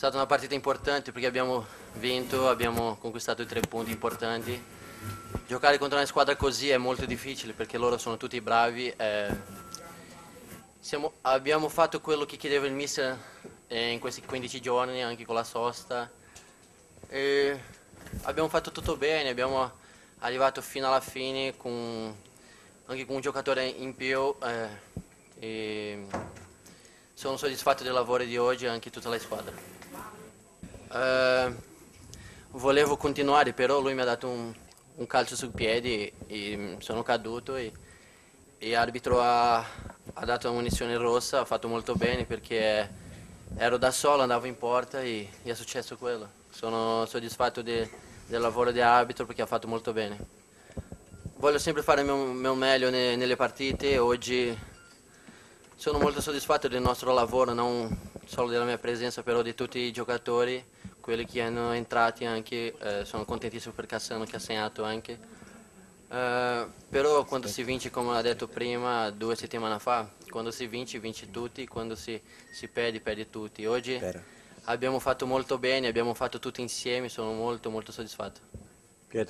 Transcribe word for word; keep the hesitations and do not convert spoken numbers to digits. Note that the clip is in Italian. È stata una partita importante perché abbiamo vinto, abbiamo conquistato i tre punti importanti. Giocare contro una squadra così è molto difficile perché loro sono tutti bravi. Eh, siamo, abbiamo fatto quello che chiedeva il mister eh, in questi quindici giorni, anche con la sosta. E abbiamo fatto tutto bene, abbiamo arrivato fino alla fine con, anche con un giocatore in più. Eh, e sono soddisfatto del lavoro di oggi e anche tutta la squadra. Uh, volevo continuare, però lui mi ha dato un, un calcio sul piede e, e sono caduto e l'arbitro ha, ha dato la munizione rossa, ha fatto molto bene perché ero da solo, andavo in porta e, e è successo quello. Sono soddisfatto de, del lavoro dell'arbitro perché ha fatto molto bene. Voglio sempre fare il mio, mio meglio ne, nelle partite. Oggi sono molto soddisfatto del nostro lavoro, non solo della mia presenza, però di tutti i giocatori. Quelli che hanno entrati anche, eh, sono contentissimo per Cassano che ha segnato anche. Eh, però quando si vince, come l'ha detto prima, due settimane fa, quando si vince, vince tutti, quando si, si perde, perde tutti. Oggi Piero, abbiamo fatto molto bene, abbiamo fatto tutto insieme, sono molto molto soddisfatto. Pietro.